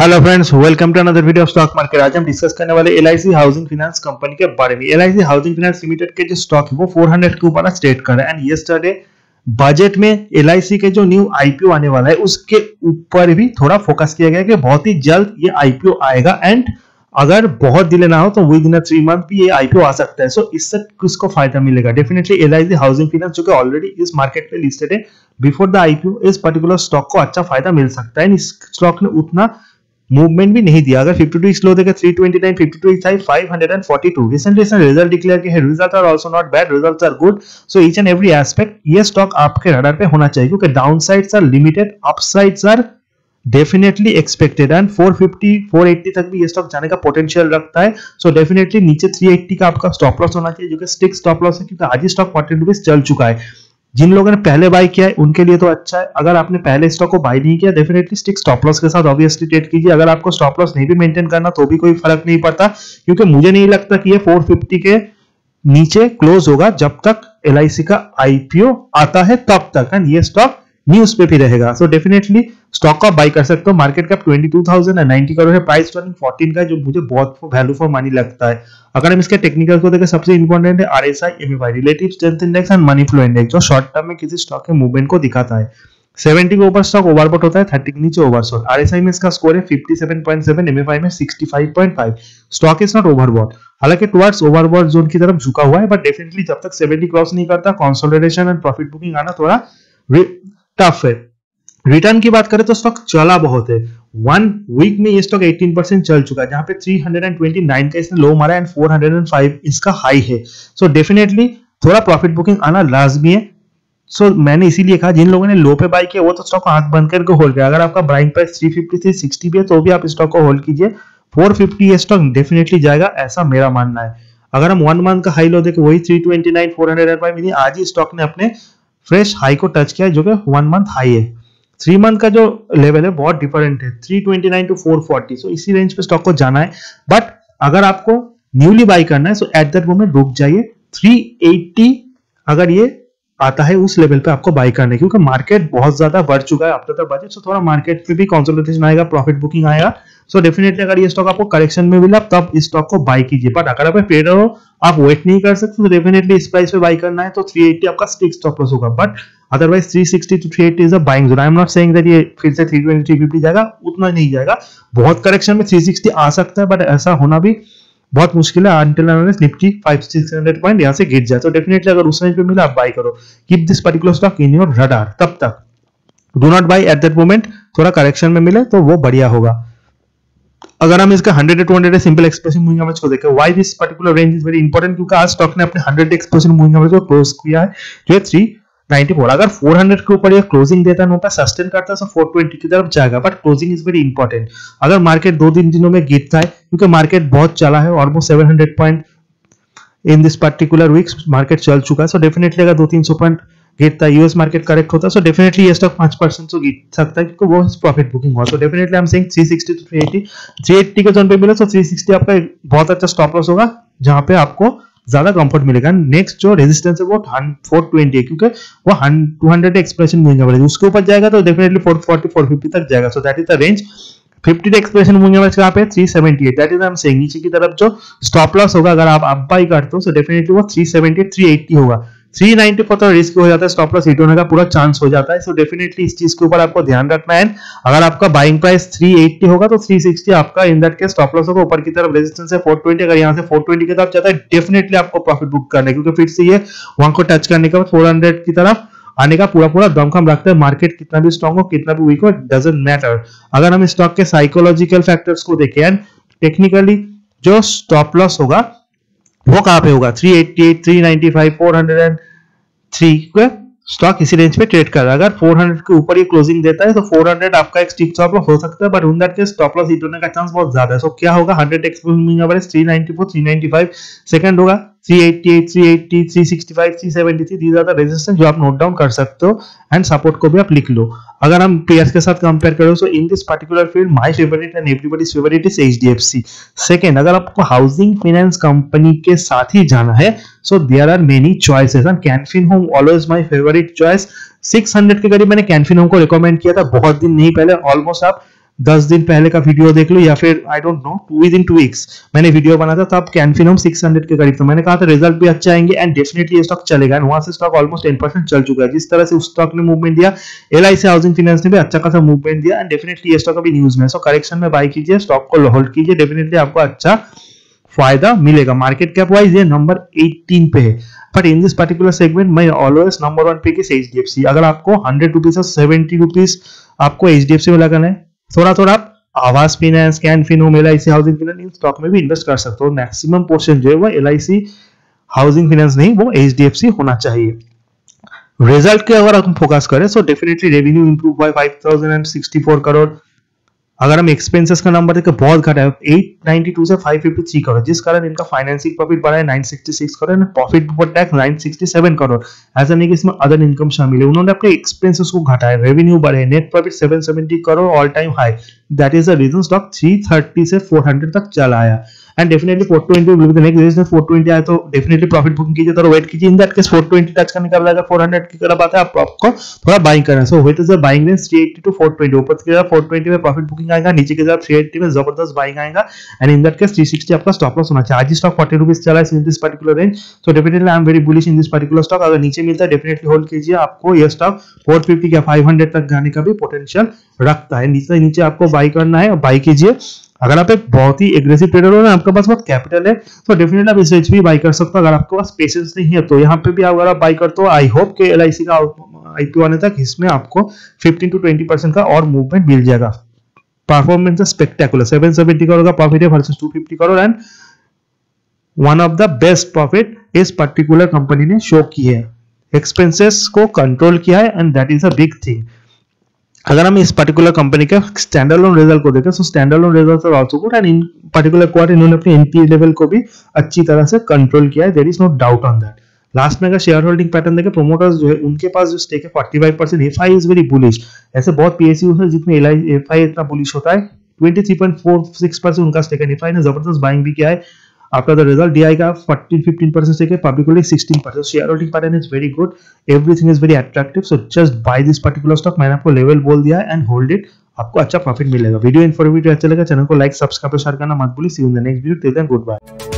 Hello friends, welcome to another video of stock market. आज हम discuss करने वाले LIC हाउसिंग फाइनेंस कंपनी के बारे में। LIC हाउसिंग फाइनेंस लिमिटेड के जो स्टॉक है वो 400 के ऊपर ट्रेड कर रहा है एंड यस्टरडे बजट में LIC के जो न्यू IPO आने वाला है उसके ऊपर भी थोड़ा फोकस किया गया कि बहुत ही जल्द ये IPO आएगा एंड अगर बहुत डिले ना हो तो विद इन 3 मंथ भी ये IPO आ सकता है। सो इससे किसको फायदा मिलेगा? डेफिनेटली LIC हाउसिंग फाइनेंस जो कि ऑलरेडी इस मार्केट में लिस्टेड है बिफोर द IPO, इस पर्टिकुलर स्टॉक को अच्छा फायदा मिल सकता है। इस स्टॉक ने उतना मूवमेंट भी नहीं दिया। अगर 52 वीक्स लो देखें 329, 52 weeks high 542। Recent result declare किए हैं, result are also not bad, results are good. So each and every aspect ये स्टॉक आपके रडार पे होना चाहिए क्योंकि down sides are limited, up sides are definitely expected and 450, 480 तक भी ये स्टॉक जाने का पोटेंशियल रखता है। सो डेफिनेटली नीचे 380 का आपका स्टॉप लॉस होना चाहिए जो कि स्टिक स्टॉप लॉस है क्योंकि आज ही स्टॉक 40 रुपीज चल चुका है। जिन लोगों ने पहले बाय किया है उनके लिए तो अच्छा है, अगर आपने पहले स्टॉक को बाय नहीं किया डेफिनेटली स्टिक स्टॉप लॉस के साथ ऑब्वियसली ट्रेड कीजिए। अगर आपको स्टॉप लॉस नहीं भी मेंटेन करना तो भी कोई फर्क नहीं पड़ता क्योंकि मुझे नहीं लगता कि ये 450 के नीचे क्लोज होगा जब तक LIC का IPO आता है तब तक, एंड ये स्टॉक न्यूज पे भी रहेगा। सो डेफिनेटली स्टॉक का बाय कर सकते हो। मार्केट कैप 22,090 करोड़ है, प्राइस टर्निंग 14 का जो मुझे बहुत वैल्यू फॉर मनी लगता है। अगर हम इसके टेक्निकल को देखें सबसे इंपॉर्टेंट है RSI, MAY, relative strength index and money flow index जो शॉर्ट टर्म में किसी स्टॉक के मूवमेंट को दिखाता है। 70 के ऊपर स्टॉक ओवरबॉट होता है, 30 के नीचे ओवरसोल्ड। RSI में इसका स्कोर है 57.7, MAY में 65.5। स्टॉक इज नॉट ओवरबॉट, हालांकि टुवर्ड्स ओवरबॉट जोन की तरफ झुका हुआ है बट डेफिनेटली जब तक 70 क्रॉस नहीं करता कंसोलिडेशन एंड प्रॉफिट बुकिंग आना थोड़ा टफ है। रिटर्न की बात करें तो स्टॉक चला बहुत है। 1 वीक में ये स्टॉक 18% चल चुका है जहां पे 329 का इसने लो मारा एंड 405 इसका हाई है। सो डेफिनेटली थोड़ा प्रॉफिट बुकिंग आना लाजमी है। सो मैंने इसीलिए कहा जिन लोगों ने लो पे बाय किया वो तो स्टॉक को आंख बंद करके होल्ड किया। अगर आपका बाइंग प्राइस 350 से 60 भी है तो भी आप स्टॉक को होल्ड कीजिए। 450 ये स्टॉक डेफिनेटली जाएगा ऐसा मेरा मानना है। अगर हम 1 मंथ का हाई लो देखें वही 329, 405, आज ही स्टॉक ने अपने फ्रेश हाई को टच किया जो कि 1 मंथ हाई है। 3 मंथ का जो लेवल है बहुत डिफरेंट है, 329 टू 440। सो इसी रेंज पे स्टॉक को जाना है बट अगर आपको न्यूली बाय करना है सो एट दैट मोमेंट रुक जाइए। 380 अगर ये आता है उस लेवल पे आपको बाय करना है क्योंकि मार्केट बहुत ज्यादा बढ़ चुका है अब तक बजट। सो थोड़ा मार्केट पे भी कंसोलिडेशन आएगा, प्रॉफिट बुकिंग आएगा। सो डेफिनेटली अगर ये स्टॉक आपको करेक्शन में मिला तब इस स्टॉक को बाय कीजिए बट अगर आप ट्रेडर हो आप वेट नहीं कर सकते तो डेफिनेटली इस प्राइस पे बाय करना है तो 380 आपका स्टिक स्टॉप लॉस होगा but otherwise 360 to 380 is a buying zone. I am not saying that ये फिर से 320, 350 जाएगा, उतना नहीं जाएगा। बहुत करेक्शन में 360 आ सकता है बट ऐसा होना भी बहुत मुश्किल है अनटिल अनलेस निफ्टी 500-600 पॉइंट यहां से गिर जाए। तो डेफिनेटली अगर उस रेंज पे मिला आप बाय करो, keep this particular stock in your radar. तब तक do not buy at that moment, थोड़ा करेक्शन में मिले तो वो बढ़िया होगा। अगर हम इसका 100 200 सिंपल एक्सप्रेसिव मूविंग एवरेज को देखें, why this particular range is very important क्योंकि आज स्टॉक ने अपने 100 एक्सप्रेसिव मूविंग एवरेज को क्लोज किया है जो 394। अगर 400 के ऊपर ये क्लोजिंग देता है ना सस्टेन करता है तो 420 की तरफ जाएगा but closing is very important. अगर मार्केट 2-3 दिनों में गिरता है क्योंकि मार्केट बहुत चला है, almost 700 point in this particular weeks market चल चुका है। सो डेफिनेटली अगर 200-300 पॉइंट गिरता है, यूएस मार्केट करेक्ट होता है सो डेफिनेटली ये स्टॉक 5% तो गिर सकता है क्योंकि वो प्रॉफिट बुकिंग हुआ। So definitely I am saying 360 to 380, 380 के जोन पे मिला तो 360 आपका बहुत अच्छा स्टॉप लॉस होगा जहां पे आपको ज्यादा कंफर्ट मिलेगा। नेक्स्ट जो रेजिस्टेंस है वो 420 है क्योंकि वो 200 एक्सप्रेशन मूविंग एवरेज उसके ऊपर जाएगा तो डेफिनेटली 440, 450 तक जाएगा। So that is the range. 50 expression moving average कहां पे 378, that is I am saying नीचे की तरफ जो स्टॉप लॉस होगा अगर आप अप बाय करते हो सो डेफिनेटली वो 370, 380 होगा। 390 पर तो रिस्क हो जाता है, स्टॉप लॉस हिट होने का पूरा चांस हो जाता है। सो डेफिनेटली इस चीज के ऊपर आपको ध्यान रखना है। अगर आपका बाइंग प्राइस 380 होगा तो 360 आपका in that case stop loss होगा। ऊपर की तरफ रेजिस्टेंस है 420, अगर यहां से 420 की तरफ जाता है डेफिनेटली आपको प्रॉफिट बुक करना है क्योंकि फिर से ये वहां को टच करने के बाद 400 की तरफ आने का पूरा दमखम रखता है। मार्केट कितना भी स्ट्रांग हो कितना भी वीक हो डजंट मैटर। अगर हम स्टॉक के साइकोलॉजिकल फैक्टर्स को देखें एंड टेक्निकली जो स्टॉप लॉस होगा वो कहाँ पे होगा 388, 395, 403 के स्टॉक इसी रेंज पे ट्रेड कर रहा है। अगर 400 के ऊपर ये क्लोजिंग देता है तो 400 आपका एक स्टिक स्टॉप लॉस हो सकता है बट उन दैट के स्टॉप लॉस हिट होने का चांस बहुत ज्यादा है। सो क्या होगा 100 एक्सप्रेसिंग एवरेज 394, 395 सेकंड होगा, 388, 380, 365, 373 दीज आर द रेजिस्टेंस जो आप नोट डाउन कर सकते हो एंड सपोर्ट को भी आप लिख लो। अगर हम पेयर्स के साथ कंपेयर करें so in this particular field my favourite and everybody's favourite is HDFC। Second, अगर आपको हाउसिंग फाइनेंस कंपनी के साथ ही जाना है so there are many choices and CanFin Home always my favourite choice. 600 के करीब मैंने CanFin Home को रिकमेंड किया था बहुत दिन नहीं पहले, ऑलमोस्ट आप 10 दिन पहले का वीडियो देख लो या फिर I don't know within 2 weeks मैंने वीडियो बना था तब कैनफिन होम 600 के करीब था। मैंने कहा था रिजल्ट भी अच्छा आएंगे एंड डेफिनेटली स्टॉक चलेगा, वहां से स्टॉक ऑलमोस्ट 10% चल चुका है। जिस तरह से उस स्टॉक ने मूवमेंट दिया, एलआईसी हाउसिंग फाइनेंस ने भी अच्छा खासा मूवमेंट दिया एंड डेफिनेटली ये स्टॉक अभी न्यूज में। सो करेक्शन में बाय कीजिए, स्टॉक को होल्ड कीजिए, डेफिनेटली आपको अच्छा फायदा मिलेगा। मार्केट कैप वाइज ये नंबर 18 पे है, but in this particular segment मैं ऑलवेज नंबर 1 पे किस एचडीएफसी। अगर आपको 100 रुपीज और 70 रुपीज आपको एचडीएफसी में लगाना है, थोड़ा थोड़ा आप Aavas finance, Can Fin home, LIC housing finance इन स्टॉक में भी इन्वेस्ट कर सकते हो। मैक्सिमम पोर्शन जो है वो एलआईसी हाउसिंग फाइनेंस नहीं, वो एचडीएफसी होना चाहिए। रिजल्ट के अगर हम फोकस करें so definitely revenue improve bye 5064 crore. अगर हम एक्सपेंसेस का नंबर देखें बहुत घटा है, 892 से 553 करोड़, जिस कारण इनका फाइनेंसिंग प्रॉफिट बढ़ा है 966 crore, profit before tax 967 crore. ऐसा नहीं कि इसमें अदर इनकम शामिल है, उन्होंने अपने एक्सपेंसेस को घटाया, रेवेन्यू बढ़े, net profit 770 crore all time high. That is the reason stock 330 से 400 तक चला आया एंड डेफिनेटली 420 नेक्स्ट 420 आया तो डेफिनेटली प्रॉफिट बुकिंग कीजिए, थोड़ा वेट कीजिए। इन दैट केस 420 टच करने का लगा 400 की तरफ आता है, आपको थोड़ा बाइंग करना है। So wait is the buying range 380 to 420। ऊपर की तरफ 420 में प्रॉफिट बुकिंग आएगा, नीचे की तरफ 380 में जबरदस्त बाइंग आएगा एंड इन दैट केस 360 आपका स्टॉप लॉस होना चाहिए। आज ही स्टॉक 40 रुपीज चला है in this particular range, so definitely I am very bullish in this particular stock. अगर नीचे मिलता है डेफिनेटली होल्ड कीजिए, आपको यह स्टॉक 450 या 500 तक जाने का भी पोटेंशियल रखता है। नीचे नीचे आपको बाई करना है, बाई कीजिए। अगर आप एक बहुत ही एग्रेसिव ट्रेडर हो ना, आपके पास बहुत कैपिटल है तो डेफिनेटली आप इस रेंज भी बाई कर सकते हो। अगर आपके पास पेशेंस नहीं है तो यहाँ पे भी अगर आप बाई करते हो, आई होप कि एलआईसी का आईपीओ आने तक इसमें आपको 15 से 20% का और मूवमेंट मिल जाएगा। परफॉर्मेंस स्पेक्टेकुलर, 770 करोड़ का प्रॉफिट है versus 250 crore and one of the best profit इस पर्टिकुलर कंपनी ने शो की है। एक्सपेंसेस को कंट्रोल किया है and that is a big thing. अगर हम इस पर्टिकुलर कंपनी का स्टैंडर्डलोन रिजल्ट को देखें, so standalone result are also good and in particular quarter इन्होंने अपने एनपीए लेवल को भी अच्छी तरह से कंट्रोल किया है, there is no doubt on that. Last में अगर शेयर होल्डिंग पैटर्न देखें, प्रोमोटर्स जो है उनके पास जो स्टेक है 45%, एफआई इज वेरी बुलिश। ऐसे बहुत पीएसयू है जितने एफआई इतना बुलिश होता है, 23.46% उनका स्टेक है। एफआई ने जबरदस्त बाइंग भी किया है, आपका द रिजल्ट डीआई का 14-15% से publicly 16%। Share holding pattern is very good, everything is very attractive, so just buy this particular stock. मैंने आपको लेवल बोल दिया है एंड होल्ड इट, आपको अच्छा प्रॉफिट मिलेगा। वीडियो इन्फॉर्मेटिव अच्छा लगा, चैनल को लाइक, सब्सक्राइब, शेयर करना मत भूलिए। See you in the next video, till then good bye.